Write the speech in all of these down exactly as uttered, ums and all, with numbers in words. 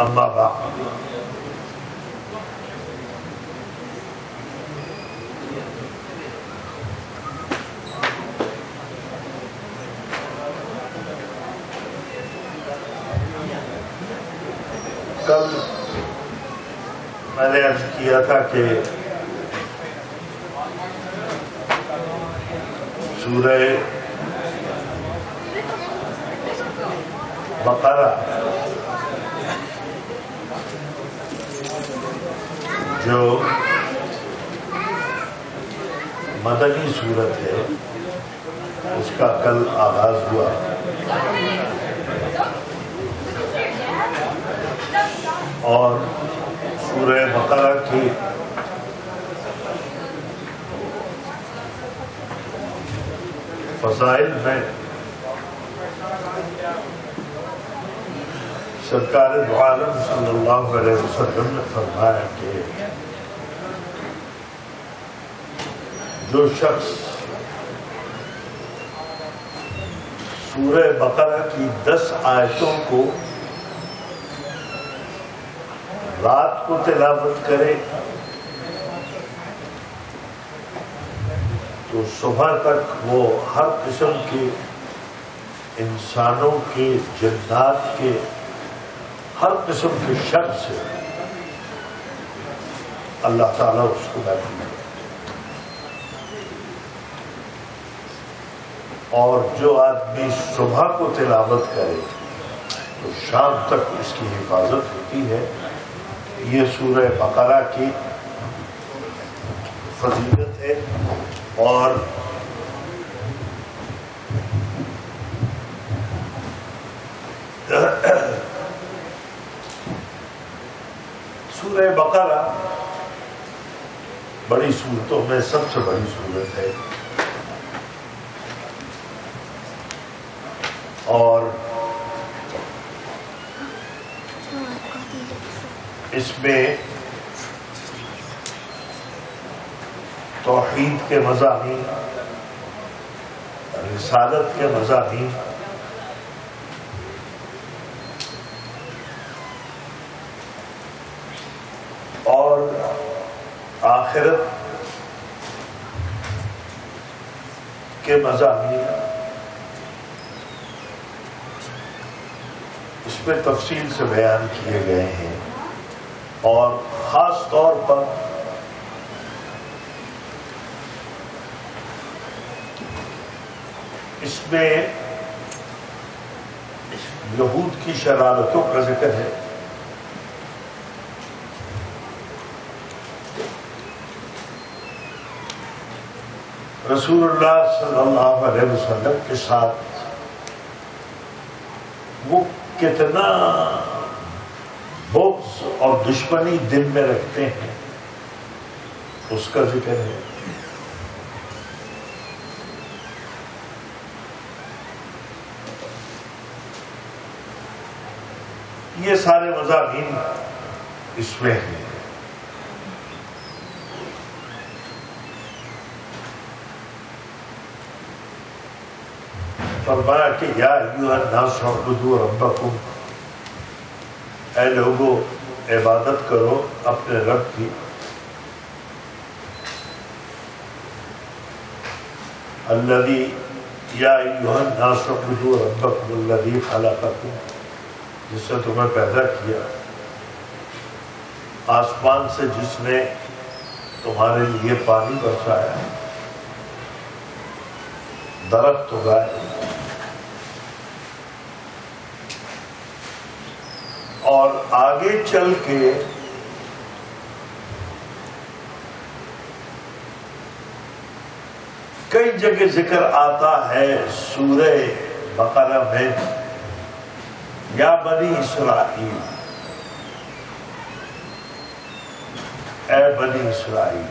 अम्मा कल मैंने अर्ज किया था कि सूरह बकरा जो मदनी सूरत है उसका कल आगाज हुआ। और सूरह बकरा की फसाइल में सरकार दो आलम सल्लल्लाहु अलैहि वसल्लम ने फरमाया कि जो शख्स सूरह बकरा की दस आयतों को रात को तिलावत करे तो सुबह तक वो हर किस्म के इंसानों के, जिन्नात के, हर किस्म के शर से अल्लाह ताला उसको महफूज करे। और जो आदमी सुबह को तिलावत करे तो शाम तक उसकी हिफाजत होती है। ये सूरह बकरा की फजीलत है। और सूरह बकरा बड़ी सूरतों में सबसे बड़ी सूरत है। और इसमें तौहीद के मज़ामी, रिसालत के मज़ामी और आखिरत के मज़ामी इसमें तफसील से बयान किए गए हैं। और खास तौर पर इसमें यहूद की शरारतों का जिक्र है। रसूलुल्लाह सल्लल्लाहु अलैहि वसल्लम के साथ वो कितना बोक्स और दुश्मनी दिल में रखते हैं उसका जिक्र है। ये सारे मज़ामीन इसमें हैं। फरमाया कि या अय्युहन नास उअबुदू रब्बकुम, ऐ लोगों इबादत करो अपने रब की। अल्लज़ी या अय्युहन नास उअबुदू रब्बकुमुल्लज़ी खलक़कुम, जिसने तुम्हें पैदा किया, आसमान से जिसने तुम्हारे लिए पानी बरसाया, दरख्त उगाए और आगे चल के कई जगह जिक्र आता है सूरह बकरा में या बनी इसराइल, ऐ बनी इसराइल,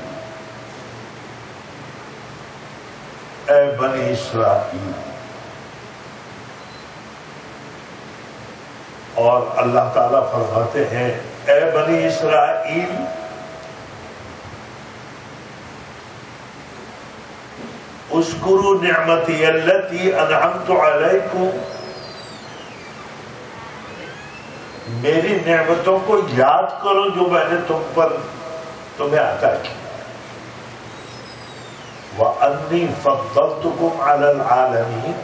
ऐ बनी इसराइल। और अल्लाह ताला फरमाते हैं ए बनी इसराइल उस्कुरु निअमती अल्लती अनअमतु अलैकुम, मेरी नेमतों को याद करो जो मैंने तुम पर तुम्हें आता की। वह अन्नी फद्दलतुकुम अलल आलमीन,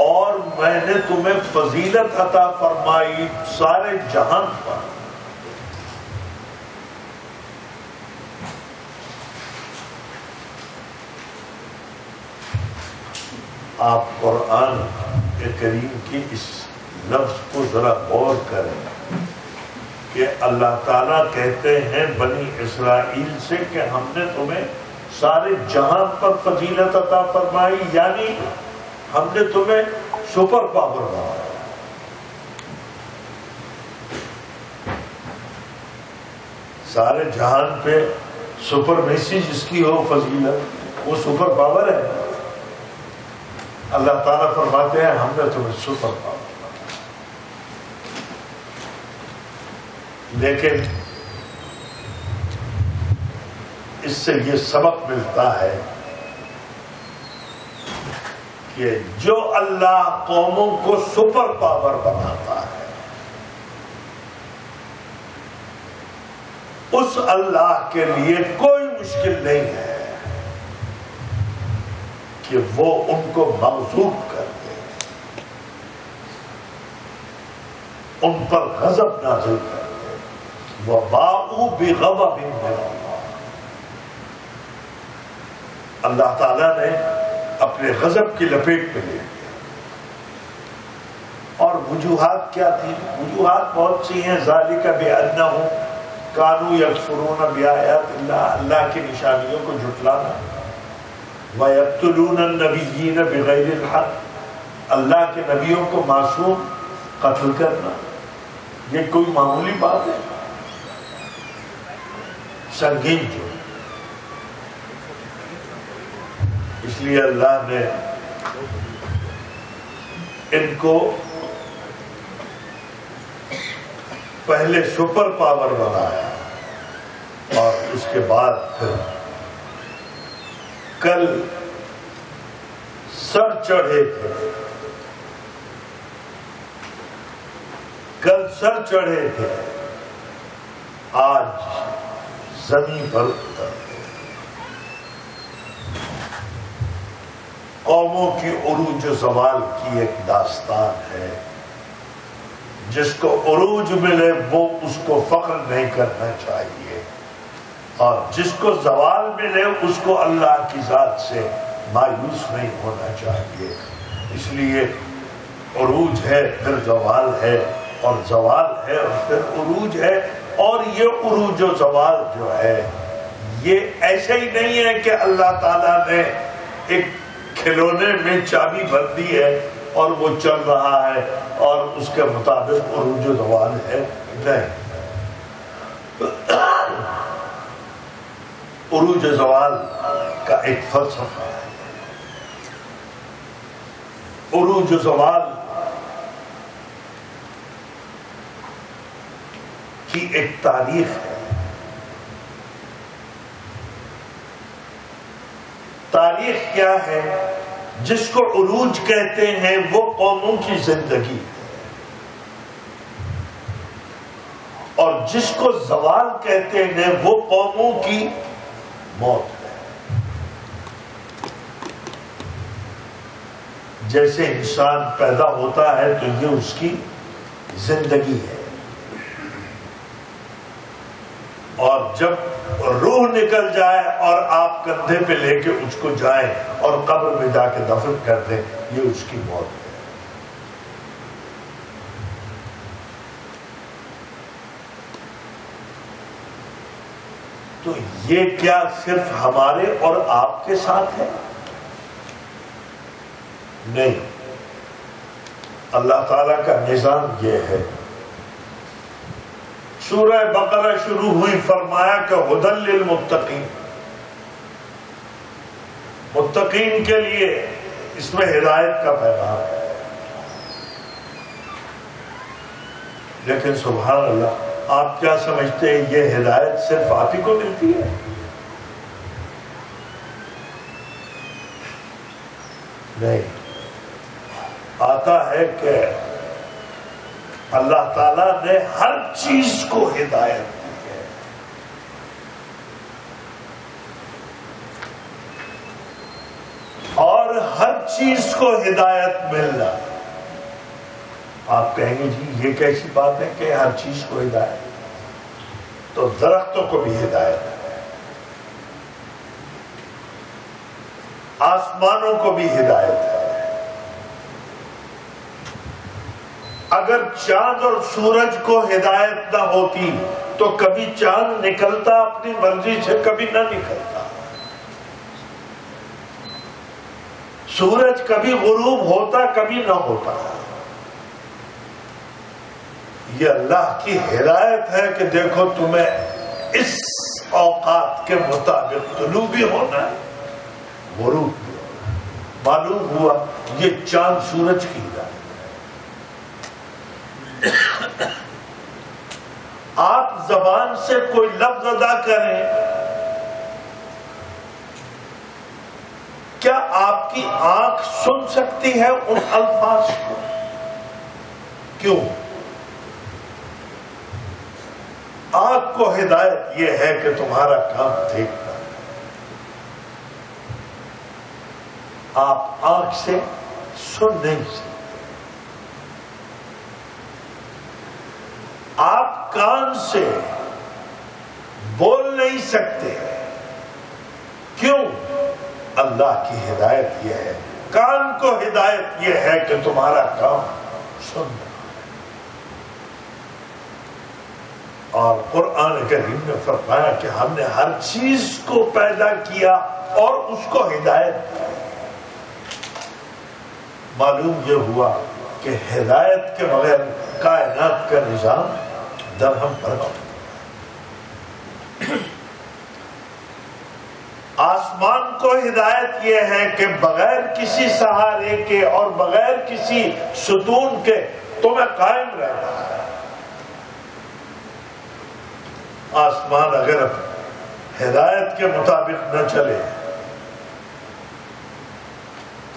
और मैंने तुम्हें फजीलत अता फरमाई सारे जहान पर। आप कुरान के करीम की इस लफ्ज को जरा गौर करें कि अल्लाह ताला कहते हैं बनी इसराइल से कि हमने तुम्हें सारे जहां पर फजीलत अता फरमाई, यानी हमने तुम्हें सुपर पावर बनाया। सारे जहान पे सुपरमेसी जिसकी हो फजीलत, वो सुपर पावर है। अल्लाह ताला फरमाते हैं हमने तुम्हें सुपर पावर, लेकिन इससे ये सबक मिलता है कि जो अल्लाह कौमों को सुपर पावर बनाता है, उस अल्लाह के लिए कोई मुश्किल नहीं है कि वो उनको मग़ज़ूब कर दे, उन पर ग़ज़ब नाज़िल कर दे। वबाऊ बिग़ज़बिन मिनल्लाह, अल्लाह ताला ने अपने गजब की लपेट में ले लिया। और वजूहात क्या थी? वजूहात बहुत सी हैं। ज़ालिका बिअन्नहुम कानू यकफुरून बिआयातिल्लाह, अल्लाह की निशानियों को झुटलाना। व यक़्तुलून अन्नबिय्यीन बिग़ैरिल हक़, अल्लाह के नबियों को मासूम कत्ल करना। ये कोई मामूली बात है? संगीन जो, इसलिए अल्लाह ने इनको पहले सुपर पावर बनाया और उसके बाद फिर कल सर चढ़े थे कल सर चढ़े थे आज जमीन पर उतर गए। कौमों की उरूज ज़वाल की एक दास्तान है। जिसको उरूज मिले वो उसको फख्र नहीं करना चाहिए, और जिसको ज़वाल मिले उसको अल्लाह की ज़ात से मायूस नहीं होना चाहिए। इसलिए उरूज है फिर ज़वाल है, और ज़वाल है और फिर उरूज है। और ये उरूज व ज़वाल जो है ये ऐसे ही नहीं है कि अल्लाह ताला ने एक खिलौने में चाबी भर दी है और वो चल रहा है और उसके मुताबिक उरूज व ज़वाल है। नहीं, उरूज व ज़वाल का एक फलसफा है। उरूज व ज़वाल की एक तारीख है। तारीख क्या है? जिसको उरूज कहते हैं वो कौमों की जिंदगी है, और जिसको ज़वाल कहते हैं वो कौमों की मौत है। जैसे इंसान पैदा होता है तो ये उसकी जिंदगी है, और जब रूह निकल जाए और आप कंधे पे लेके उसको जाए और कब्र में जाके दफन कर दे, ये उसकी मौत है। तो ये क्या सिर्फ हमारे और आपके साथ है? नहीं, अल्लाह ताला का निजाम ये है। सूरह बकरा शुरू हुई, फरमाया कि हुदल लिल मुत्तकीन, मुत्तकीन के लिए इसमें हिदायत का पैगाम है। लेकिन सुभान अल्लाह, आप क्या समझते हैं ये हिदायत सिर्फ आप ही को मिलती है? नहीं। आता है कि अल्लाह ताला ने हर चीज को हिदायत दी है। और हर चीज को हिदायत मिलना, आप कहेंगे जी ये कैसी बात है कि हर चीज को हिदायत, तो दरख्तों को भी हिदायत, आसमानों को भी हिदायत है। अगर चांद और सूरज को हिदायत ना होती तो कभी चांद निकलता अपनी मर्जी से, कभी ना निकलता। सूरज कभी गुरूब होता, कभी ना होता। ये अल्लाह की हिदायत है कि देखो तुम्हें इस औकात के मुताबिक तुलू भी होना है, गुरूब भी होना। मालूम हुआ ये चांद सूरज की हिदायत है। आप जबान से कोई लफ्ज अदा करें, क्या आपकी आंख सुन सकती है उन अल्फाज को? क्यों? आपको हिदायत यह है कि तुम्हारा काम देखना। आप आंख से सुन नहीं सकते, आप कान से बोल नहीं सकते। क्यों? अल्लाह की हिदायत यह है। कान को हिदायत यह है कि तुम्हारा काम सुनना। और कुरान करीम ने फरमाया कि हमने हर चीज को पैदा किया और उसको हिदायत दी। मालूम यह हुआ कि हिदायत के बगैर कायनात का निजाम दरहम बर्बाद। आसमान को हिदायत यह है कि बगैर किसी सहारे के और बगैर किसी सुतून के तुम्हें कायम रहना है। आसमान अगर हिदायत के मुताबिक न चले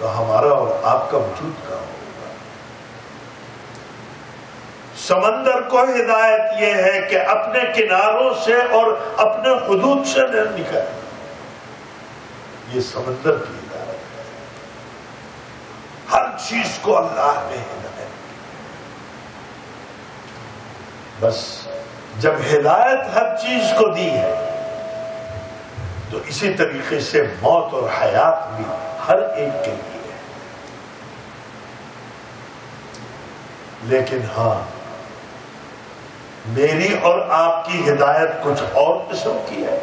तो हमारा और आपका वजूद कहाँ होगा? समंदर को हिदायत यह है कि अपने किनारों से और अपने हुदूद से न निकले। ये समंदर की हिदायत है। हर चीज को अल्लाह ने हिदायत की। बस जब हिदायत हर चीज को दी है तो इसी तरीके से मौत और हयात भी हर एक के लिए है। लेकिन हाँ, मेरी और आपकी हिदायत कुछ और किस्म की है।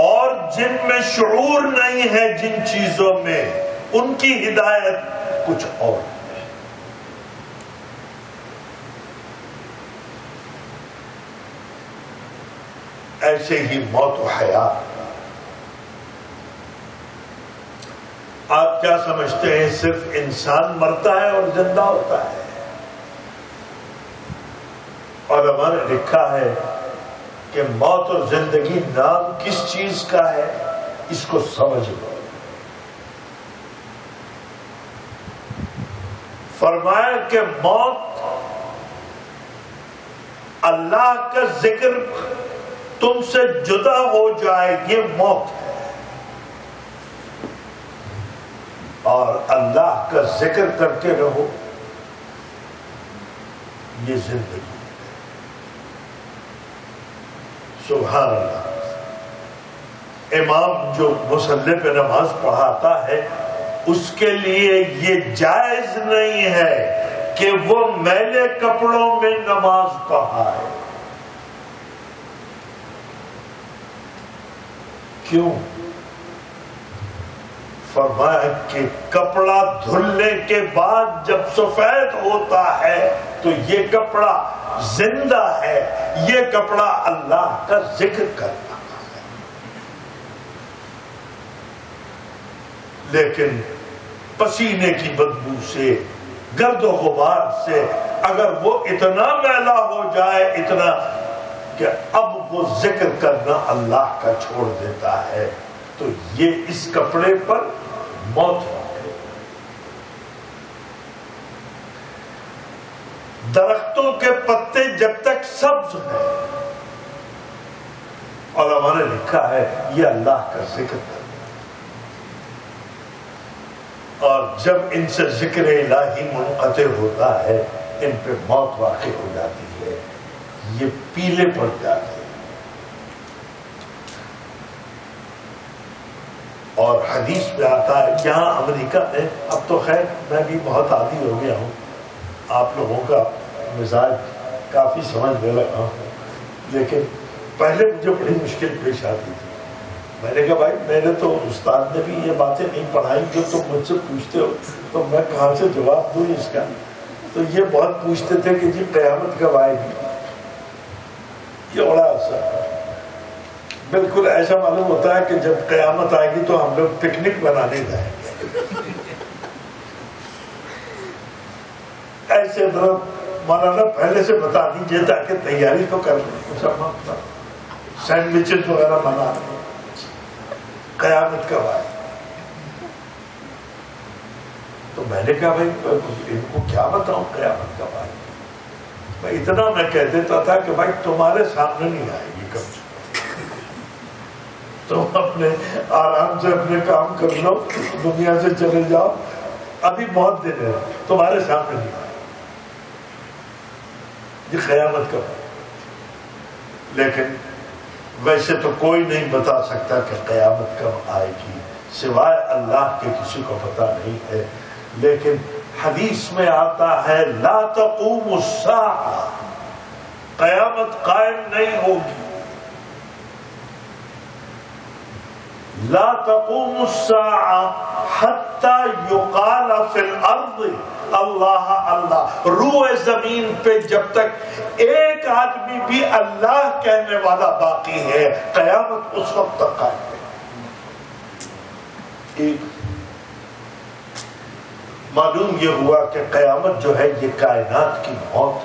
और जिनमें शुऊर नहीं है, जिन चीजों में, उनकी हिदायत कुछ और। ऐसे ही मौत और हयात। आप क्या समझते हैं सिर्फ इंसान मरता है और जिंदा होता है? और उलमा ने लिखा है कि मौत और जिंदगी नाम किस चीज का है, इसको समझ लो। फरमाया कि मौत अल्लाह का जिक्र तुमसे जुदा हो जाए, ये मौत है। और अल्लाह का जिक्र करते रहो, ये जिंदगी है। सुभान अल्लाह। इमाम जो मुसल्ले पे नमाज पढ़ाता है उसके लिए ये जायज नहीं है कि वो मैले कपड़ों में नमाज पढ़ाए। क्यों? फरमाया कि कपड़ा धुलने के बाद जब सफेद होता है तो ये कपड़ा जिंदा है, ये कपड़ा अल्लाह का जिक्र करता है। लेकिन पसीने की बदबू से, गर्दो गुबार से अगर वो इतना मैला हो जाए, इतना कि अब वो जिक्र करना अल्लाह का छोड़ देता है, तो ये इस कपड़े पर मौत वाक़ई। दरख्तों के पत्ते जब तक सब्ज हैं, और उन्होंने लिखा है ये अल्लाह का जिक्र है, और जब इनसे जिक्र इलाही मुनक़ते होता है इन पे मौत वाक़ई हो जाती है, ये पीले पड़ जाते हैं। और हदीस पे आता है, यहाँ अमेरिका में अब तो खैर मैं भी बहुत आदी हो गया हूँ, आप लोगों का मिजाज काफ़ी समझने लगा हूँ, लेकिन पहले मुझे बड़ी मुश्किल पेश आती थी। मैंने कहा भाई मेरे तो उस्ताद ने भी ये बातें नहीं पढ़ाई जो तुम मुझसे पूछते हो, तो मैं कहाँ से जवाब दूँ इसका। तो ये बहुत पूछते थे कि जी क़यामत कब आएगी, ये बड़ा असर बिल्कुल ऐसा मालूम होता है कि जब क़यामत आएगी तो हम लोग पिकनिक बनाने जाएंगे। ऐसे मौलाना पहले से बता दीजिए ताकि तैयारी तो कर लें, सैंडविचेस वगैरह बना लें। क़यामत कब आए? तो मैंने कहा भाई इनको क्या बताऊं क़यामत कब आए। मैं इतना मैं कह देता था कि भाई तुम्हारे सामने नहीं आएगी, कब तो अपने आराम से अपने काम कर लो, दुनिया से चले जाओ, अभी मौत दे रहे हो तुम्हारे सामने नहीं आए, ये क़यामत कब। लेकिन वैसे तो कोई नहीं बता सकता कि क़यामत कब आएगी, सिवाय अल्लाह के किसी को पता नहीं है। लेकिन हदीस में आता है ला तक़ूमु अस्साअ, क़यामत कायम नहीं होगी। ला तक़ूमु अस्साअ हत्ता युक़ाल फ़िल अर्ज़ अल्लाह अल्लाह, रूए ज़मीन पे जब तक एक आदमी भी अल्लाह कहने वाला बाकी है क़यामत उस वक्त तक कायम है। मालूम ये हुआ कि क़यामत जो है ये कायनात की मौत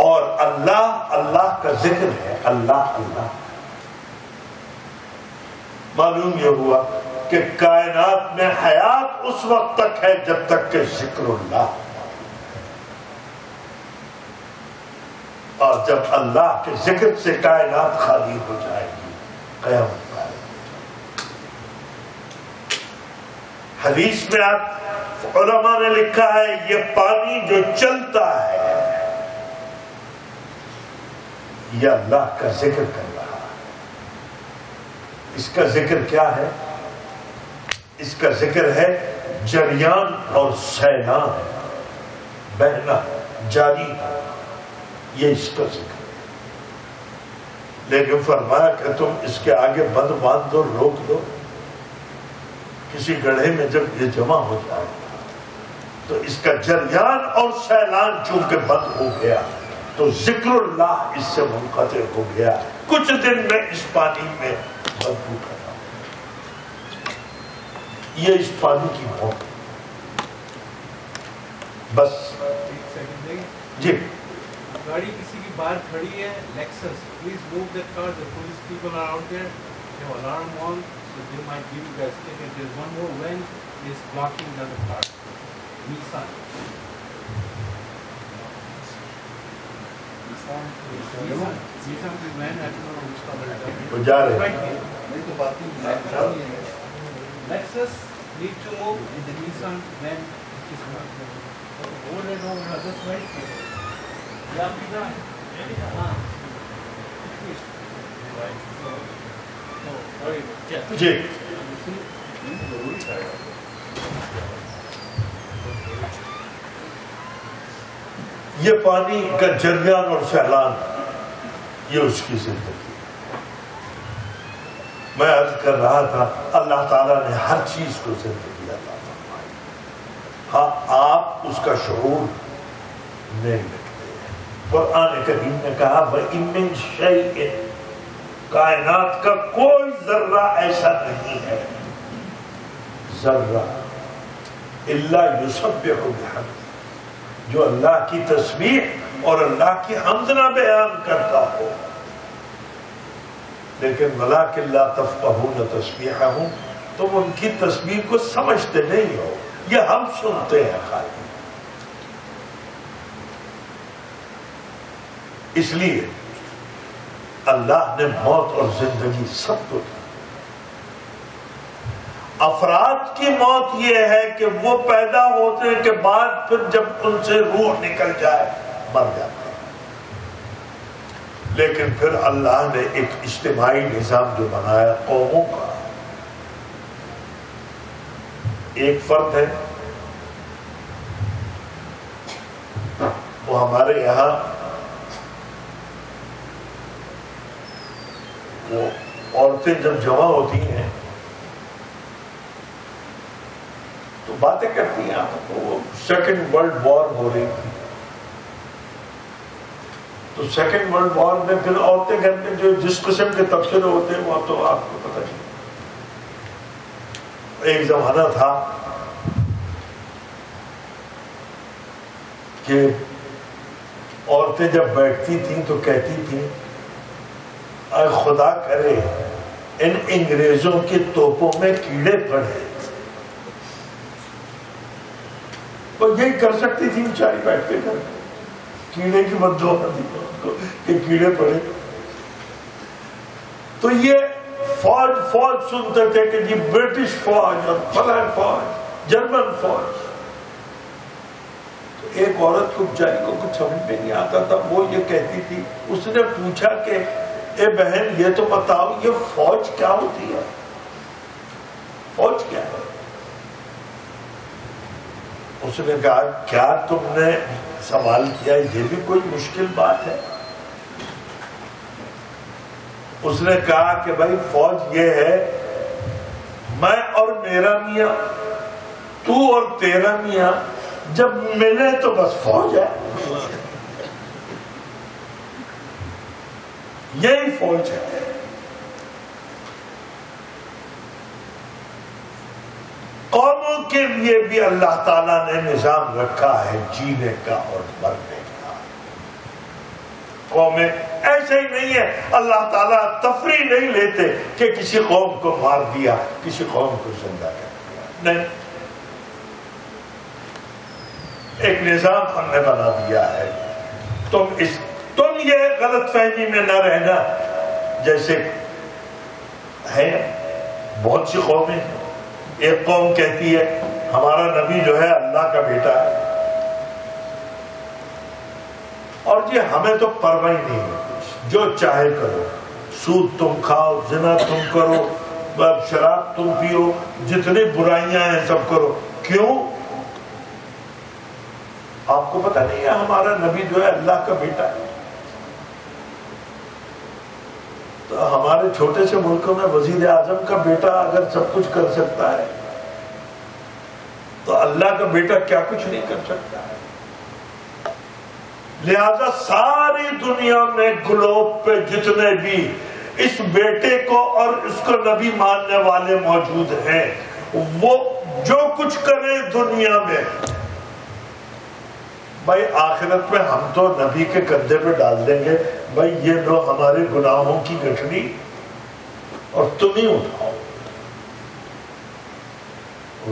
और अल्लाह अल्लाह का जिक्र है, अल्लाह अल्लाह। मालूम यह हुआ कि कायनात में हयात उस वक्त तक है जब तक के जिक्रुल्लाह, और जब अल्लाह के जिक्र से कायनात खाली हो जाएगी क़यामत कायम है। हदीस में आप उलमा ने लिखा है ये पानी जो चलता है यह अल्लाह का जिक्र कर रहा है। इसका जिक्र क्या है? इसका जिक्र है जरियान और सैना, बहना जारी, ये इसका जिक्र है। लेकिन फरमाया कि तुम इसके आगे बंद बांध दो, रोक दो, किसी गड्ढे में जब ये जमा हो जाए तो इसका जरियान और सैलान चूंकि बंद हो गया तो जिक्रुल्लाह इससे मुनक़ते हो गया। कुछ दिन में इस पानी में बदबू पैदा हो, ये इस पानी की मौत। बस जी गाड़ी किसी की बाहर खड़ी है, Lexus, please move that car, the police people are out there, they have alarm on, so they might give you guys ticket, there is one more van is blocking the car, Nissan ji. ये पानी का जरियान और फैलान, ये उसकी जिंदगी। मैं अर्ज कर रहा था अल्लाह ताला ने हर चीज को जिंदगी अता फरमाई। हाँ, आप उसका शऊर नहीं रखते हैं। कुरान करीम ने कहा वइन मिन शैइन, कायनात का कोई जर्रा ऐसा नहीं है, जर्रा इल्ला युसब्बिहु बिहम्द, जो अल्लाह की तस्बीह और अल्लाह की हम्दना बयान करता हो, लेकिन वला किल्ला तफकहून तस्बीहहूं, तुम उनकी तस्बीह को समझते नहीं हो, ये हम सुनते हैं खाली। इसलिए अल्लाह ने मौत और जिंदगी सबको दी। अफराद की मौत यह है कि वो पैदा होने के बाद फिर जब उनसे रूह निकल जाए मर जाते हैं। लेकिन फिर अल्लाह ने एक इज्तिमाई निज़ाम जो बनाया कौमों का, एक फर्द है वो हमारे यहां वो औरतें जब जमा होती हैं तो बातें करती हैं आपको। वो सेकंड वर्ल्ड वॉर हो रही थी तो सेकंड वर्ल्ड वॉर में फिर औरतें घर में जो जिस किस्म के तबसरे होते हैं वो तो आपको पता नहीं। एक जमाना था कि औरतें जब बैठती थी तो कहती थी खुदा करे इन अंग्रेजों की तोपों में कीड़े पड़े। वो तो यही कर सकती थी बेचारी बैठ के घर, कीड़े की बददुआ दी उनको कि कीड़े पड़े। तो ये फौज फौज सुनते थे कि जी ब्रिटिश फौज और फलान फौज जर्मन फौज। तो एक औरत को बेचारी को कुछ समझ में नहीं आता था, वो ये कहती थी, उसने पूछा कि ए बहन ये तो बताओ ये फौज क्या होती है, फौज क्या है? उसने कहा क्या तुमने सवाल किया, ये भी कोई मुश्किल बात है? उसने कहा कि भाई फौज ये है मैं और मेरा मियां, तू और तेरा मियां जब मिले तो बस फौज है, यही फौज है। कौमों के लिए भी अल्लाह ताला ने निजाम रखा है जीने का और मरने का। कौमें ऐसे ही नहीं है, अल्लाह ताला तफरी नहीं लेते कि किसी कौम को मार दिया किसी कौम को जिंदा कर दिया। नहीं, एक निजाम हमने बना दिया है। तुम इस तुम ये गलत फहमी में न रहना, जैसे है बहुत सी कौमें। एक कौम कहती है हमारा नबी जो है अल्लाह का बेटा है और जी हमें तो परवाह ही नहीं है, जो चाहे करो, सूद तुम खाओ, जिना तुम करो, शराब तुम पियो, जितनी बुराइयां हैं सब करो। क्यों? आपको पता नहीं है हमारा नबी जो है अल्लाह का बेटा है। तो हमारे छोटे से मुल्कों में वजीर आजम का बेटा अगर सब कुछ कर सकता है तो अल्लाह का बेटा क्या कुछ नहीं कर सकता है। लिहाजा सारी दुनिया में ग्लोब पे जितने भी इस बेटे को और इसको नबी मानने वाले मौजूद हैं वो जो कुछ करें दुनिया में, भाई आखिरत में हम तो नबी के कंधे पे डाल देंगे, भाई ये लो हमारे गुनाहों की गठरी और तुम ही उठाओ।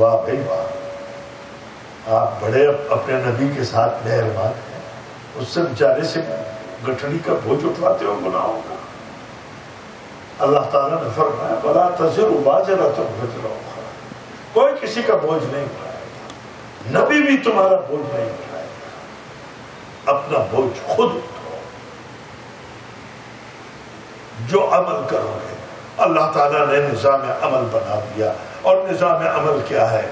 वाह भाई वाह, आप बड़े अपने नबी के साथ मेहरबान हैं, उससे बेचारे से गठरी का बोझ उठवाते हो गुनाहों का। अल्लाह ताला ने फरमाया वला तज़िरु वाज़िरतुन विज़रा उख़रा, कोई किसी का बोझ नहीं उठाएगा, नबी भी तुम्हारा बोझ नहीं उठाएगा, अपना बोझ खुद उठाओ, जो अमल करोगे। अल्लाह ताला ने निजाम अमल बना दिया और निजाम अमल क्या है?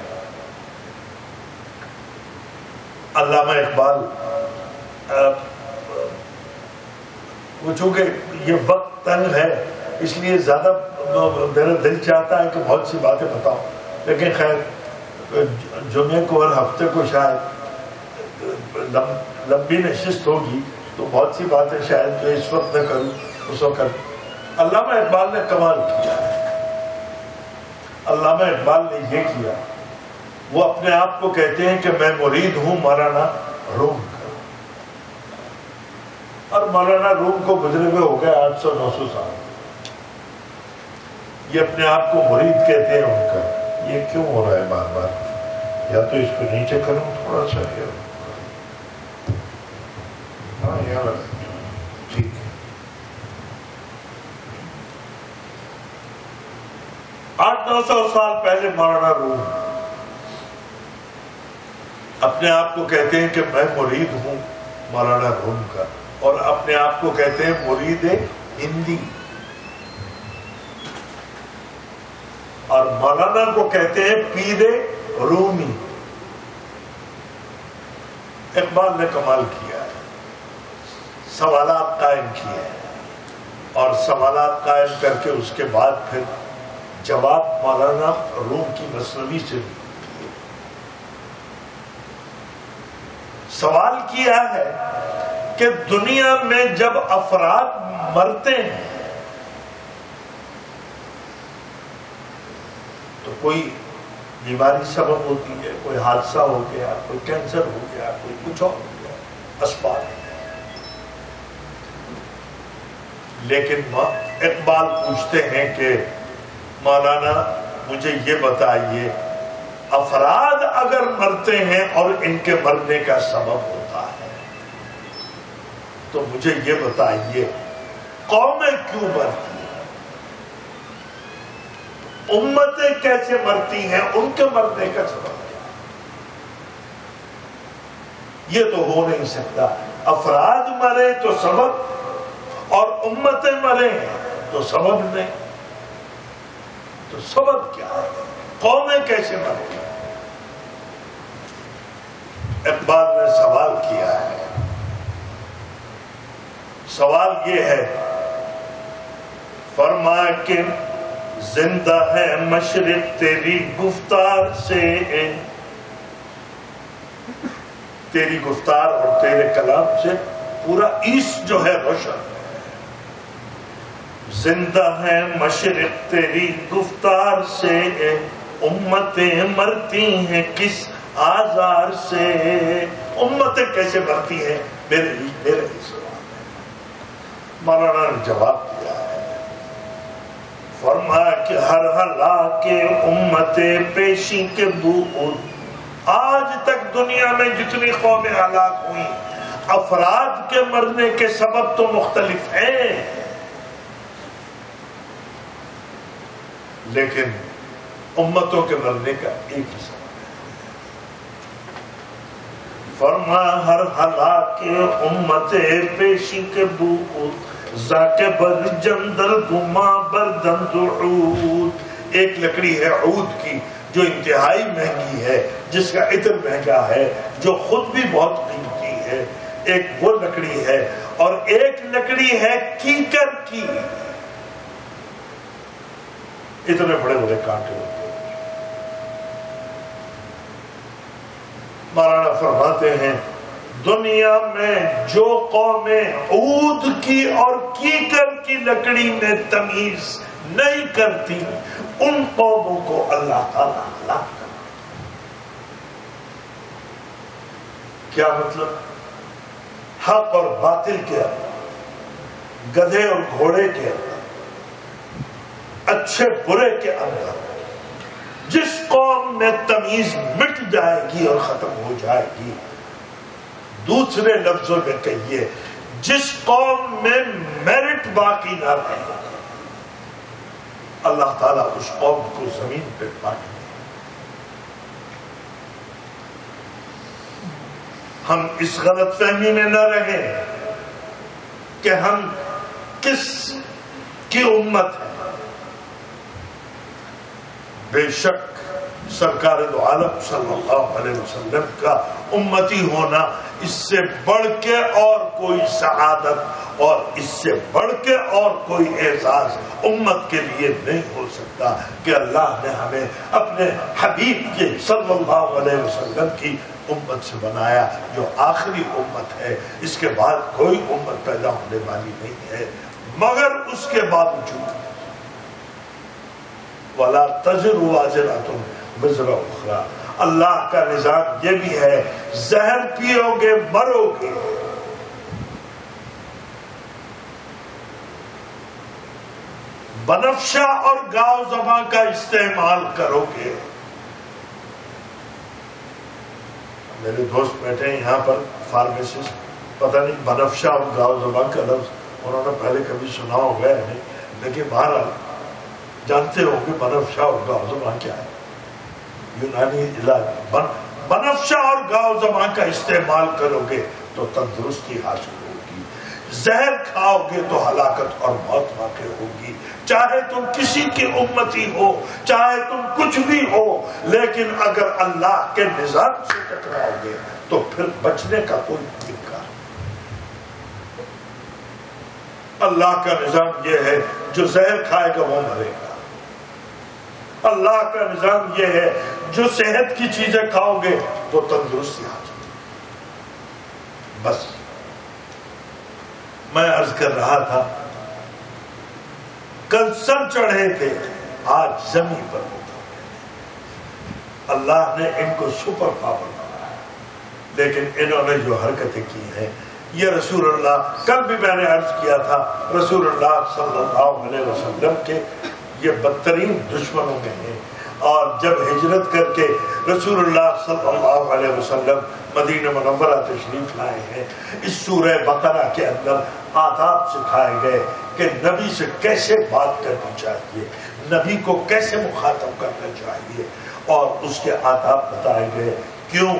अल्लामा इकबाल वो, चूंकि ये वक्त तंग है इसलिए ज्यादा मेरा दिल चाहता है कि बहुत सी बातें बताऊं, लेकिन खैर जुमे को और हफ्ते को शायद लंबी नशिस्त होगी तो बहुत सी बातें शायद जो इस वक्त न करूं उस वक्त। अल्लामा इकबाल ने कमाल किया, अल्लामा इकबाल ने ये किया, वो अपने आप को कहते हैं कि मैं मुरीद हूं मौलाना रूम का, और मौलाना रूम को गुजरे हुए हो गए आठ सौ नौ सौ साल। ये अपने आप को मुरीद कहते हैं उनका, ये क्यों हो रहा है बार बार? या तो इसको नीचे करूं थोड़ा सा, हाँ यार ठीक है। आठ नौ सौ साल पहले मौलाना रूम अपने आप को कहते हैं कि मैं मुरीद हूं मौलाना रूम का, और अपने आप को कहते हैं मुरीद हिंदी, और मौलाना को कहते हैं पीर रूमी। इकबाल ने कमाल किया है, सवालात कायम किए हैं, और सवालात कायम करके उसके बाद फिर जवाब मौलाना रूम की मसनवी से सवाल किया है कि दुनिया में जब अफराद मरते हैं तो कोई बीमारी सबब होती है, कोई हादसा हो गया, कोई कैंसर हो गया, कोई कुछ और हो गया, अस्बाब हो गया। लेकिन इकबाल पूछते हैं कि मौलाना मुझे ये बताइए, अफराद अगर मरते हैं और इनके मरने का सबब होता है तो मुझे ये बताइए कौमें क्यों मरती है, उम्मतें कैसे मरती हैं, उनके मरने का सबब क्या? ये तो हो नहीं सकता, अफराद मरे तो सबब और उम्मतें मरे तो सबब नहीं, तो सबब क्या है, कौमें कैसे मरती हैं? इकबाल ने सवाल किया है। सवाल ये है, फरमाया कि जिंदा है मशरिक तेरी गुफ्तार से, तेरी गुफ्तार और तेरे कलाम से पूरा ईस्ट जो है रोशन। जिंदा है मशरिक तेरी गुफ्तार से, उम्मतें मरती हैं किस आजार से, उम्मतें कैसे मरती हैं मेरे मेरे सवाल है। मौलाना ने जवाब दिया है, फरमा के हर हला के उम्मते पेशी के बूद, आज तक दुनिया में जितनी कौमें हलाक हुई अफराद के मरने के सबब तो मुख्तलिफ हैं, लेकिन उम्मतों के मरने का एक ही सबब है। फरमा हर हला के उम्मते पेशी के बूद, जाके बर जंदल गुमा बरदंद, एक लकड़ी है ऊद की जो इंतहाई महंगी है, जिसका इतर महंगा है, जो खुद भी बहुत कीमती है, एक वो लकड़ी है, और एक लकड़ी है कीकर की, इतने बड़े बड़े कांटे होते हैं। मौलाना फरमाते हैं, दुनिया में जो कौमें ऊद की और कीकर की लकड़ी में तमीज नहीं करती, उन कौमों को अल्लाह ताला हलाक कर देता। क्या मतलब? हक और बातिल के अंदर, गधे और घोड़े के अंदर, अच्छे बुरे के अंदर जिस कौम में तमीज मिट जाएगी और खत्म हो जाएगी, दूसरे लफ्जों में कहिए जिस कौम में मेरिट बाकी ना रहे, अल्लाह ताला उस कौम को जमीन पे बांट दे। हम इस गलत फहमी में ना रहे कि हम किस की उम्मत है। बेशक सरकार दो आलम सल्लल्लाहु अलैहि वसल्लम का उम्मती होना, इससे बढ़ के और कोई सआदत और इससे बढ़ के और कोई एहसास उम्मत के लिए नहीं हो सकता कि अल्लाह ने हमें अपने हबीब के सल्लल्लाहु अलैहि वसल्लम की उम्मत से बनाया, जो आखिरी उम्मत है, इसके बाद कोई उम्मत पैदा होने वाली नहीं है। मगर उसके बावजूद वाला तजरु वाजरा तुम बिजरा उखरा, अल्लाह का निजाम ये भी है, जहर पियोगे मरोगे, बनफ्शा और गाव जमा का इस्तेमाल करोगे। मेरे दोस्त बैठे यहाँ पर फार्मेसिस्ट, पता नहीं बनफ्शा और गाव जमा का लफ्ज उन्होंने पहले कभी सुना होगा नहीं, लेकिन बहरहाल जानते होंगे बनफ्शा और गाव जमा क्या है। यूनानी इलाज बन, बनफ्शा और गाव जमा का इस्तेमाल करोगे तो तंदुरुस्ती हासिल होगी, जहर खाओगे तो हलाकत और मौत वाक़े होगी। चाहे तुम किसी की उम्मती हो, चाहे तुम कुछ भी हो, लेकिन अगर अल्लाह के निजाम से टकराओगे तो फिर बचने का कोई तरीका नहीं। अल्लाह का निजाम यह है जो जहर खाएगा वो मरेगा। अल्लाह का निजाम यह है जो सेहत की चीजें खाओगे तो तंदुरुस्ती हासिल। बस मैं अर्ज कर रहा था, कल सर चढ़े थे, आज जमीन पर होता। अल्लाह ने इनको सुपर पावर बनाया, लेकिन इन्होंने जो हरकतें की हैं ये रसूल अल्लाह, कल भी मैंने अर्ज किया था, रसूल अल्लाह सल्लल्लाहु अलैहि वसल्लम के ये बदतरीन दुश्मनों में है। और जब हिजरत करके रसूलुल्लाह सल्लल्लाहु अलैहि वसल्लम मदीना मुनव्वरा तशरीफ लाए हैं, इस सूरह बकरा के अंदर आदाब सिखाए गए कि नबी से कैसे बात करनी चाहिए, नबी को कैसे मुखातब करना चाहिए, और उसके आदाब बताए गए। क्यों?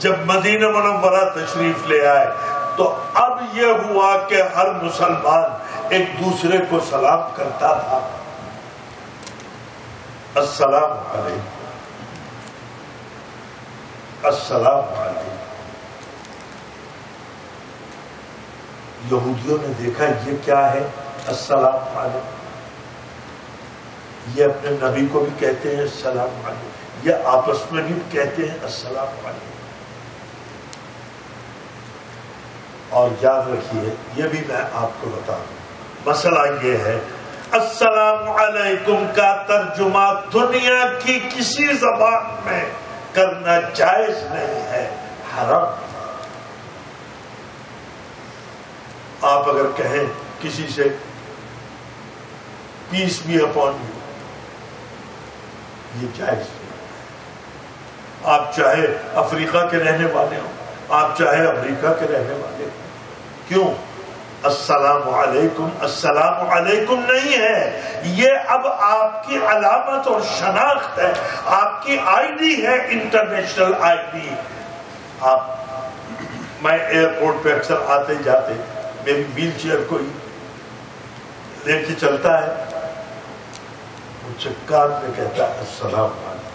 जब मदीना मुनव्वरा तशरीफ ले आए तो अब यह हुआ कि हर मुसलमान एक दूसरे को सलाम करता था, अस्सलाम वालेकुम, अस्सलाम वालेकुम। यहूदियों ने देखा ये क्या है अस्सलाम वालेकुम, ये अपने नबी को भी कहते हैं अस्सलाम वालेकुम, ये आपस में भी कहते हैं अस्सलाम वालेकुम। और याद रखिए, ये भी मैं आपको बता दूं, मसला ये है अस्सलाम वालेकुम का तर्जुमा दुनिया की किसी जबान में करना जायज नहीं है, हराम। आप अगर कहें किसी से पीस भी अपॉन यू, ये जायज नहीं। आप चाहे अफ्रीका के रहने वाले हो, आप चाहे अमेरिका के रहने वाले हो, क्यों अस्सलाम वालेकुम अस्सलाम वालेकुम नहीं है, ये अब आपकी अलामत और शनाख्त है, आपकी आईडी है, इंटरनेशनल आईडी। आप, मैं एयरपोर्ट पे अक्सर आते जाते मेरी व्हील चेयर को लेके चलता है, मुझे कान में कहता है अस्सलाम वालेकुम।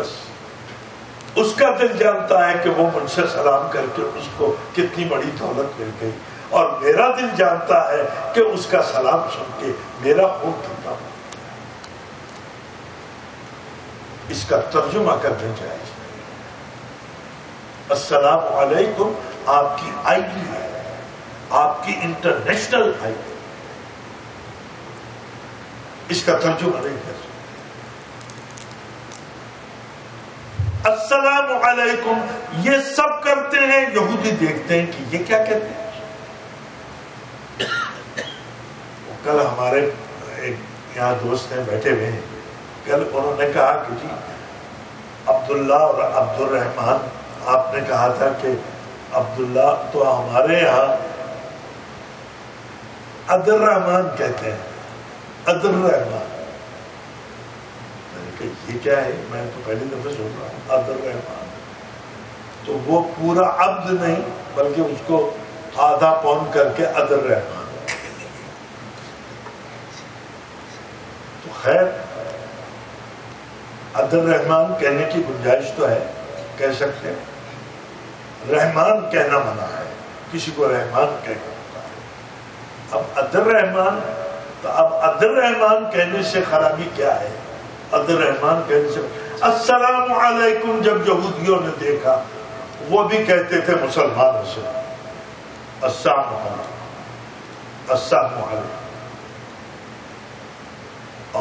बस उसका दिल जानता है कि वो मुझसे सलाम करके उसको कितनी बड़ी दौलत मिल गई, और मेरा दिल जानता है कि उसका सलाम सुन के मेरा खून ठंडा हो। इसका तर्जुमा करना चाहिए। अस्सलाम वालेकुम आपकी आईडी है, आपकी इंटरनेशनल आईडी, इसका तर्जुमा नहीं कर सकते। अस्सलाम वालेकुम ये सब करते हैं, यहूदी देखते हैं कि ये क्या कहते हैं। कल हमारे यहाँ दोस्त हैं बैठे हुए हैं, कल उन्होंने कहा कि जी अब्दुल्ला और अब्दुल रहमान, आपने कहा था कि अब्दुल्ला तो हमारे यहाँ अब्दुल रहमान कहते हैं, अब्दुल रहमान ये क्या है, मैं तो पहली दफे सुन रहा हूँ अब्दुल रहमान। तो वो पूरा अब्द नहीं बल्कि उसको आधा पौन करके अब्दुल रहमान। तो खैर अब्दुल रहमान कहने की गुंजाइश तो है, कह सकते हैं, रहमान कहना मना है, किसी को रहमान कहना होता है। अब अब्दुल रहमान, तो अब अब्दुल रहमान कहने से खराबी क्या है? अब्दुल रहमान कहने से अस्सलाम वालेकुम जब यहूदियों ने देखा, वो भी कहते थे मुसलमानों से अस्सलाम वालेकुम, अस्सलाम वालेकुम।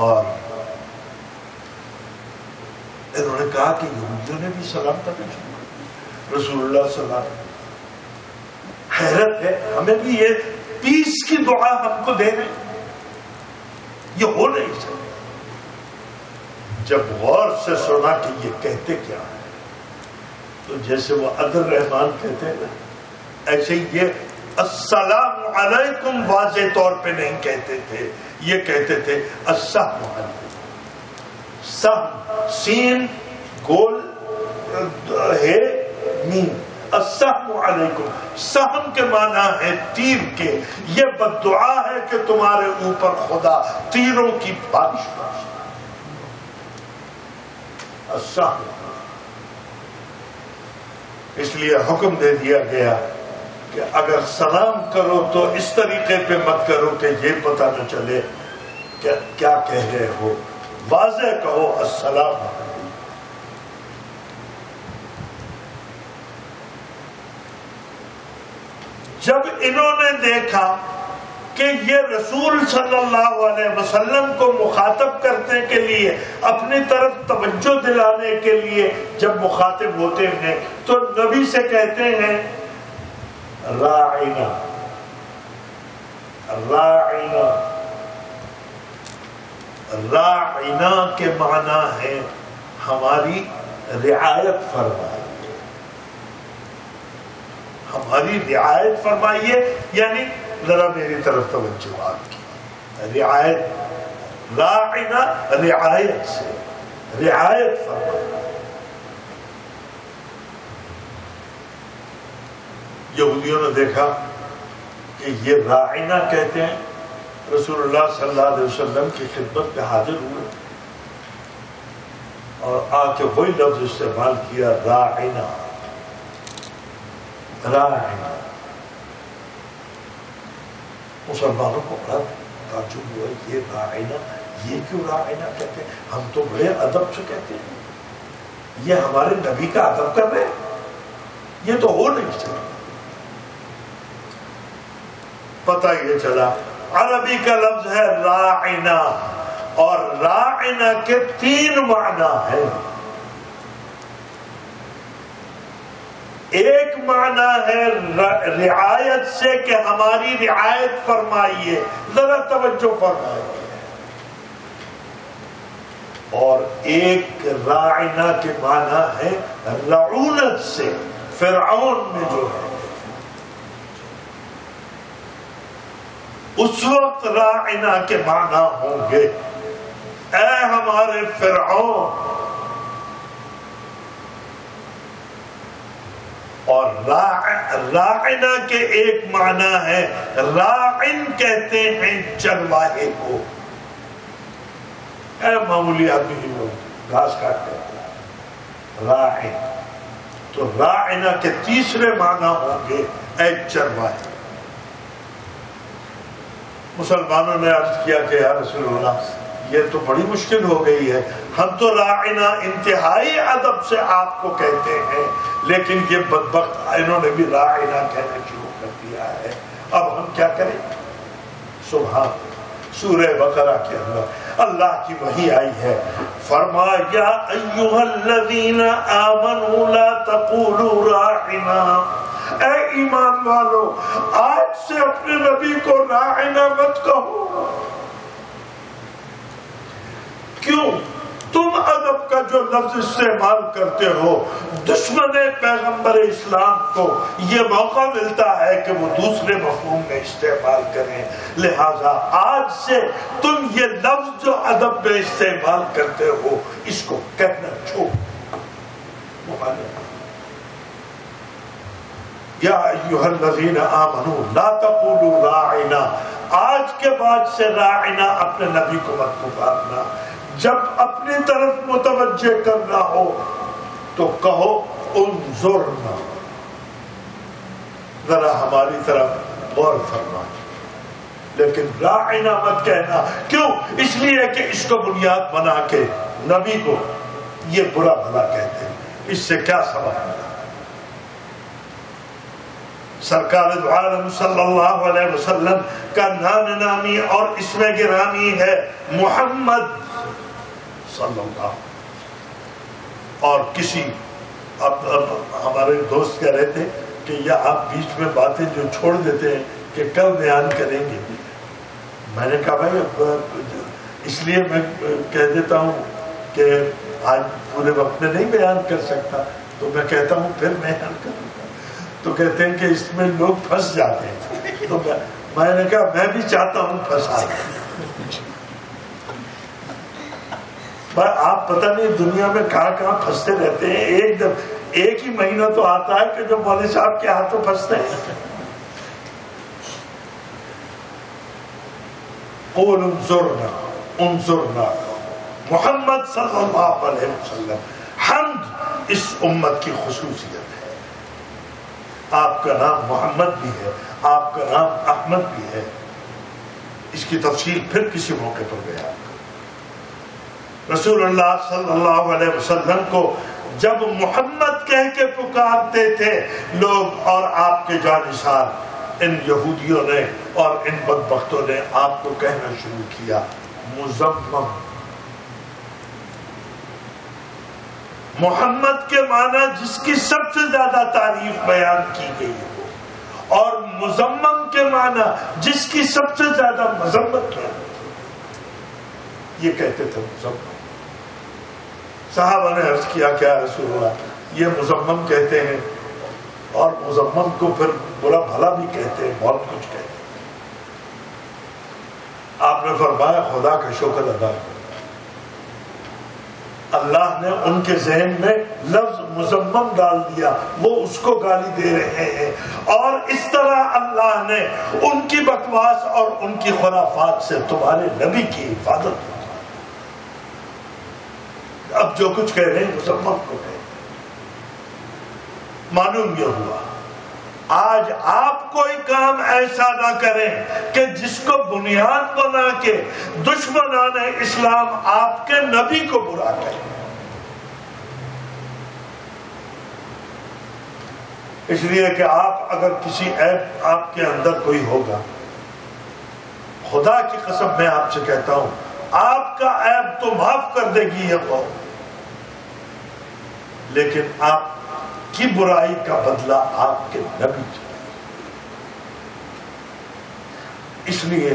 और इन्होंने कहा कि यहूदियों ने भी सलाम करना शुरू कर दिया, रसूलुल्लाह सल्लल्लाहु अलैहि वसल्लम। हैरत है, हमें भी ये पीस की दुआ हमको दे रहे हैं। ये हो नहीं सकता। जब गौर से सुना कि ये कहते क्या है, तो जैसे वो अदर रहमान कहते हैं ना, ऐसे ये अस्सलाम अलैकुम वाजे तौर पे नहीं कहते थे, ये कहते थे अस्सलाम अलैकुम। सह सीन गोल है मीम, अस्सलाम अलैकुम सहम के माना है तीर के। ये बद्दुआ है कि तुम्हारे ऊपर खुदा तीरों की बारिश बरसाए। अस्सलाम, इसलिए हुक्म दे दिया गया कि अगर सलाम करो तो इस तरीके पे मत करो कि ये पता न चले क्या क्या कह रहे हो। वाज़े कहो अस्सलाम। जब इन्होंने देखा कि ये रसूल सल्लल्लाहु अलैहि वसल्लम को मुखातब करने के लिए, अपनी तरफ तवज्जो दिलाने के लिए जब मुखातिब होते हैं तो नबी से कहते हैं राइना राइना। राइना के माना है हमारी रियायत फरमाए, हमारी रियायत फरमाइए। यानी जरा मेरी तरफ तवज्जो आपकी, रियायत राइना, रियायत से रियायत फरमाइए। यहूदियों ने देखा कि ये राइना कहते हैं, रसूलुल्लाह सल्लल्लाहु अलैहि वसल्लम की खिदमत पे हाजिर हुए और आके वही लफ्ज इस्तेमाल किया राइना राइना। मुसलमानों को बड़ा ताज्जुब हुआ, ये राइना, ये क्यों राइना कहते हैं? हम तो बड़े अदब से कहते हैं, ये हमारे नबी का अदब कर रहे हैं, ये तो हो नहीं सकता। पता ये चला अरबी का लफ्ज है राइना, और राइना के तीन माना है। एक माना है रियायत से कि हमारी रियायत फरमाइए, जरा तवज्जो फरमाइए, और एक राइना के माना है रऊनत से। फिरऔन में जो है उस वक्त राइना के माना होंगे, ऐ हमारे फिरऔन। और राइना के एक माना है, राइन कहते हैं चरवाहे को। ऐ मामूली आदमी लोग घास काटते राइन, तो राइना के तीसरे माना होंगे ऐ चरवाहे। मुसलमानों ने अर्ज किया कि या रसूलुल्लाह, ये तो बड़ी मुश्किल हो गई है, हम तो राइना इंतहाई अदब से आपको कहते हैं, लेकिन ये बदबख्त इन्होंने भी राइना कहना शुरू कर दिया है, अब हम क्या करें? सुभान सूरह बकरा के अंदर अल्लाह की वही आई है, फरमाया अय्युहल्लज़ीना आमनू ला तक़ूलू राइना, ऐ ईमान वालों, आज से अपने नबी को राइना मत कहो। क्यों? तुम अदब का जो लफ्ज इस्तेमाल करते हो, दुश्मने पैगंबर इस्लाम को ये मौका मिलता है कि वो दूसरे मफहूम में इस्तेमाल करें, लिहाजा आज से तुम ये लफ्ज जो अदब में इस्तेमाल करते हो इसको कहना छोड़ो। या अय्युहल्लज़ीना आमनू ला तक़ूलू राइना, आज के बाद से राइना अपने नबी को मत पुकारना। जब अपनी तरफ मुतवज्जे करना हो तो कहो उन्ज़ुरना, जरा हमारी तरफ गौर फरमा, लेकिन राइना मत कहना। क्यों? इसलिए कि इसको बुनियाद बना के नबी को ये बुरा भला कहते हैं। इससे क्या सबक मिला? सरकार आलम सल्लल्लाहु अलैहि वसल्लम का नाम नामी और इसमें गिरामी है मोहम्मद सल्लल्लाहु। और किसी अब, अब हमारे दोस्त कह रहे थे कि या आप बीच में बातें जो छोड़ देते हैं कि कल बयान करेंगे। मैंने कहा भाई इसलिए मैं कह देता हूँ कि आज पूरे वक्त में नहीं बयान कर सकता, तो मैं कहता हूँ फिर बयान करूँगा। तो कहते हैं कि इसमें लोग फंस जाते हैं, तो मैं, मैंने कहा मैं भी चाहता हूँ फंसा। आप पता नहीं दुनिया में कहाँ कहाँ फंसते रहते हैं। एकदम एक ही महीना तो आता है कि जब मौलवी साहब के हाथों फंसते हैं। और उन्सुरना उन्सुरना मोहम्मद सल्लल्लाहु अलैहि वसल्लम, हमद इस उम्मत की खुसूसियत है। आपका नाम मोहम्मद भी है, आपका नाम अहमद भी है। इसकी तफसील फिर किसी मौके पर गया। रसूलुल्लाह सल्लल्लाहु अलैहि वसल्लम को जब मोहम्मद कह के पुकारते थे लोग, और आपके जानिसार इन यहूदियों ने और इन बदबख्तों ने आपको कहना शुरू किया मुजम्मम। मोहम्मद के माना जिसकी सबसे ज्यादा तारीफ बयान की गई हो, और मुजम्मम के माना जिसकी सबसे ज्यादा मजम्मत है, ये कहते थे मुजम्मम। साहबा ने अर्ज किया क्या रसूलुल्लाह, ये मुजम्मम कहते हैं, और मुजम्मम को फिर बुरा भला भी कहते हैं, बहुत कुछ कहते हैं। आपने फरमाया खुदा का शुक्र अदा करो, अल्लाह ने उनके जहन में लफ्ज मुजम्मम डाल दिया, वो उसको गाली दे रहे हैं। और इस तरह अल्लाह ने उनकी बकवास और उनकी खुराफात से तुम्हारे नबी की हिफाजत की। अब जो कुछ कह रहे हैं मुजम्मम को कह रहे हैं। मालूम यह हुआ आज आप कोई काम ऐसा ना करें कि जिसको बुनियाद बना के दुश्मनाने इस्लाम आपके नबी को बुरा करे। इसलिए कि आप अगर किसी ऐप आपके अंदर कोई होगा, खुदा की कसम मैं आपसे कहता हूं आपका ऐप तो माफ कर देगी यह कौम, लेकिन आप की बुराई का बदला आपके नबी। इसलिए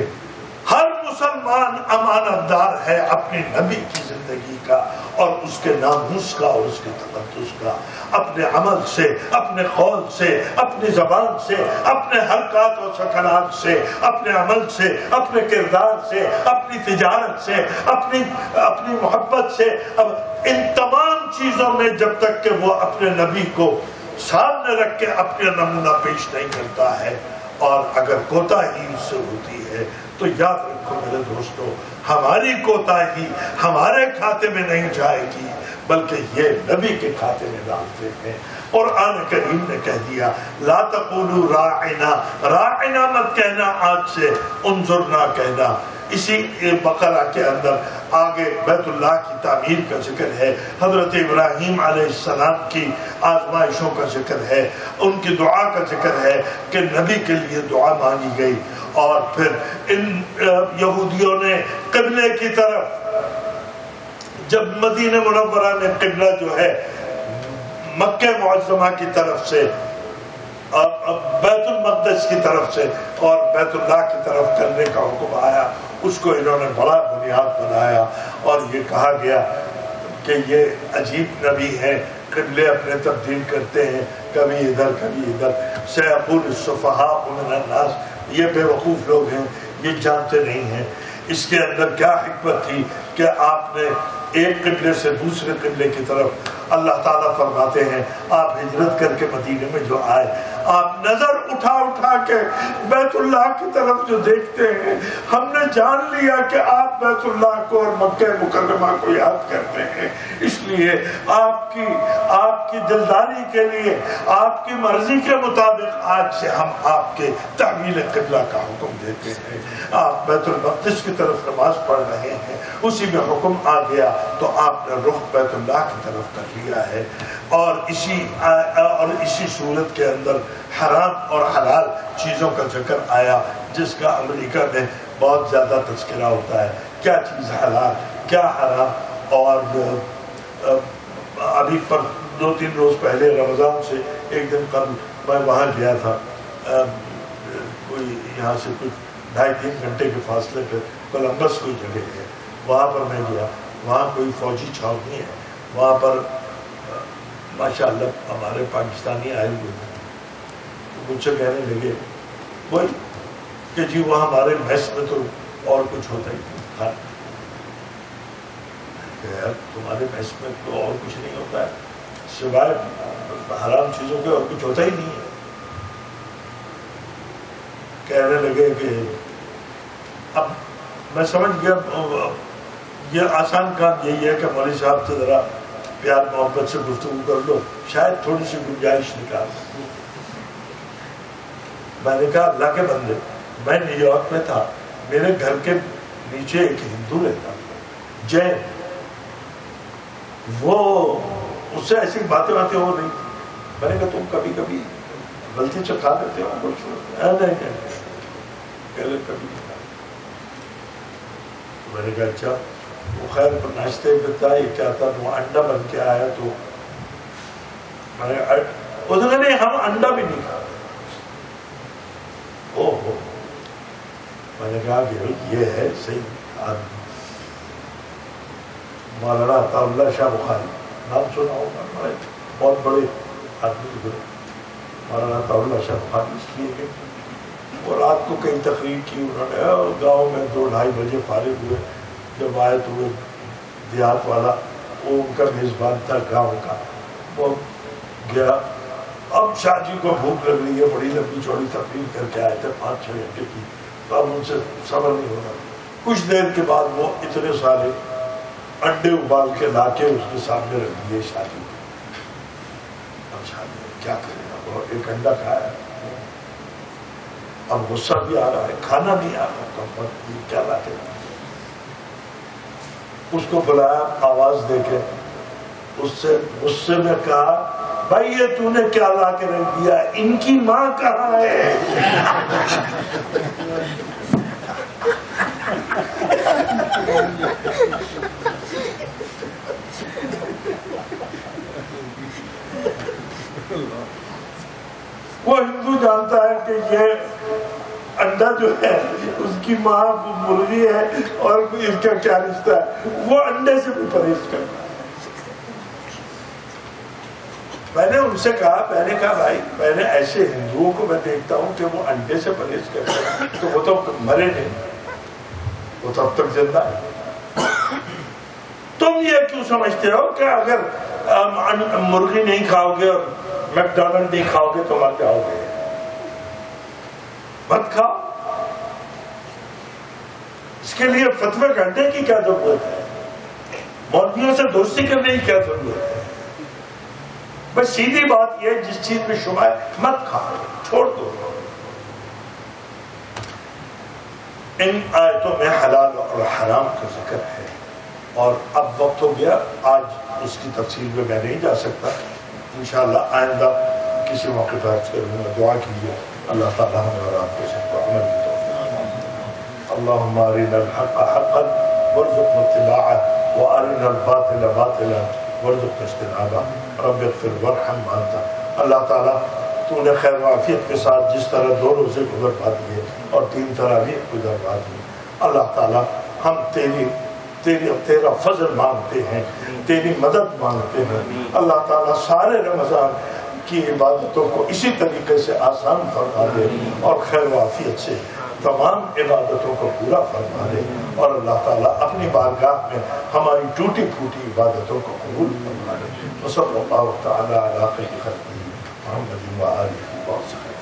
हर मुसलमान अमानतदार है अपने नबी की जिंदगी का और उसके नामूस का और उसके तकद्दुस का। अपने अमल से, अपने कौल से, अपनी जबान से, अपने हरकत और सकरात से, अपने अमल से, अपने किरदार से, अपनी तिजारत से, अपनी अपनी मोहब्बत से, अब इन तमाम चीजों में जब तक कि वो अपने नबी को सामने रख के अपना नमूना पेश नहीं करता है, और अगर कोताही उससे होती है तो याद रखो मेरे दोस्तों, हमारी कोताही हमारे खाते में नहीं जाएगी, बल्कि ये नबी के खाते में डालते हैं। और कुरान करीम ने कह दिया ला तक़ूलू राइना, राइना मत कहना आज से, उन्ज़ुरना कहना। इसी बकरा के अंदर आगे बैतुल्लाह की तामीर का जिक्र है, हजरत इब्राहीम अलैहिस्सलाम की आजमाइशों का जिक्र है, उनकी दुआ का जिक्र है कि नबी के लिए दुआ मांगी गई। और फिर इन यहूदियों ने क़िबले की तरफ, जब मदीना मुनव्वरा में क़िबला जो है मक्के मुअज़्ज़मा की तरफ से बैतुल मक़दिस की तरफ से और बैतुल्लाह की तरफ करने का हुक्म आया, उसको इन्होंने बड़ा बुनियाद बनाया और ये कहा गया कि ये अजीब नबी है, क़िबले अपने तब्दील करते हैं, कभी इधर कभी इधर। सैयबुल सुफहा मिन नास, ये बेवकूफ़ लोग हैं, ये जानते नहीं हैं। इसके अंदर क्या हिकमत थी कि आपने एक क़िबले से दूसरे क़िबले की तरफ, अल्लाह ताला फरमाते हैं आप हिजरत करके मदीने में जो आए, आप नज़र उठा उठा के बैतुल्लाह की तरफ जो देखते हैं, हमने जान लिया कि आप बैतुल्लाह को और मक्के मुकर्रमा को याद करते हैं। इसलिए आपकी आपकी दिलदारी के लिए, आपकी मर्जी के मुताबिक आज से हम आपके तहवील क़िबला का हुक्म देते हैं। आप बैतुल मक़दिस की तरफ नमाज पढ़ रहे हैं, उसी में हुक्म आ गया तो आपने रुख बैतुल्लाह की तरफ कर लिया है। और इसी और इसी सूरत के अंदर हराम और हलाल चीज़ों का जिक्र आया, जिसका अमेरिका में बहुत ज़्यादा तस्करा होता है, क्या चीज़ हलाल क्या हराम। और अभी पर दो तीन रोज़ पहले रमज़ान से एक दिन कल मैं वहाँ गया था, कोई यहाँ से कुछ ढाई तीन घंटे के फासले पर कोलंबस कोई जगह है, वहाँ पर मैं गया। वहाँ कोई फौजी छावनी है, वहाँ पर माशाल्लाह हमारे पाकिस्तानी आए हुए हैं। तो मुझसे कहने लगे कोई कि जी वहाँ हमारे भैंस में तो और कुछ होता ही था। यार तुम्हारे भैंस में तो और कुछ नहीं होता है सिवाय हराम चीज़ों के, और कुछ होता ही नहीं है। कहने लगे कि अब मैं समझ गया ये आसान काम यही है कि मौलवी साहब से ज़रा प्यार मोहब्बत से गुफ्तगू कर लो, शायद थोड़ी सी गुंजाइश निकाल। मैंने कहा अल्लाह के बंदे, मैं न्यूयॉर्क में था, मेरे घर के नीचे एक हिंदू रहता जैन, वो उससे ऐसी बातें बातें हो रही। मैंने कहा तुम कभी कभी गलती चखा देते हो कुछ? नहीं नहीं, कभी। मैंने कहा अच्छा, वो खैर पर नाश्ते करता ये क्या था, वो अंडा बन के आया। तो मैंने उसने नहीं, हम अंडा भी नहीं खाते। ओहो, मैंने कहा कि ये है सही आदमी। मौलाना अल्लाह शाह बुखारी, नाम सुना होगा, बड़े बहुत बड़े आदमी गुजरे। मौलाना अल्लाह शाह बुखारी इसलिए कि वो रात को कई तकरीर की उन्होंने, और गाँव में दो ढाई बजे फारिग हुए। जब आए तो वो देहात वाला, वो उनका मेज़बान था गाँव का, वो गया। अब शाह जी को भूख लग रही है, बड़ी लंबी चौड़ी तकरीर करके आए थे पाँच छः घंटे की, तो अब उनसे सबर नहीं हो रहा। कुछ देर के बाद वो इतने सारे अंडे उबाल के लाके उसके सामने रख दिए शाह जी को। अब शाह जी क्या करेगा, वो एक अंडा खाया, अब गुस्सा भी आ रहा है, खाना नहीं आ रहा, तो क्या बात है। उसको बुलाया, आवाज दे के उससे गुस्से में कहा भाई ये तूने क्या ला के रख दिया, इनकी माँ कहाँ है? वो हिंदू जानता है कि ये अंडा जो है उसकी माँ मुर्गी है और इसका क्या रिश्ता है, वो अंडे से भी परहेज करता है। मैंने उनसे कहा, मैंने कहा भाई मैंने ऐसे हिंदुओं को मैं देखता हूँ कि वो अंडे से परहेज करते हैं, तो वो तो मरे नहीं, वो तो अब तक जिंदा है। तुम ये क्यों समझते हो कि अगर मुर्गी नहीं खाओगे और मैकडॉनल्ड नहीं खाओगे तो मर जाओगे? मत खाओ, इसके लिए फतवे करने की क्या जरूरत है, मौलवियों से दोस्ती करने की क्या जरूरत है। बस सीधी बात यह, जिस चीज में शुबा है मत खाओ, छोड़ दो। इन आयतों में हलाल और हराम का जिक्र है, और अब वक्त हो गया, आज उसकी तफसील में मैं नहीं जा सकता। इंशाअल्लाह आइंदा किसी मौके पर अर्ज करूंगा। दुआ कीजिए अल्लाह ताला हमें और आपको सबको अमल की तौफीक। अल्लाहुम्मा अरिनल हक़्क़ हक़्क़न वर्ज़ुक़ना इत्तिबाअहु व अरिनल बातिला बातिलन वर्ज़ुक़ना इजतिनाबह। रब्बि ग़फ़िर वरहम अन्त। अल्लाह ताला तूने खैर वाफियत के साथ जिस तरह दो रोज़े गुज़रवा दिए और तीन तरावीह गुज़रवा दिए, अल्लाह ताला हम तेरी तेरी तेरा फजल मांगते हैं, तेरी मदद मांगते हैं। अल्लाह ताला सारे रमज़ान की इबादतों को इसी तरीके से आसान फरमा दे और खैर वाफियत से तमाम इबादतों को पूरा फरमा दे, और अल्लाह ताला अपनी बारगाह में हमारी टूटी फूटी इबादतों को कबूल फरमा दे। वसल्लल्लाहु तआला अला खैर खल्क़िही मोहम्मद व आलिही व असहाबिही।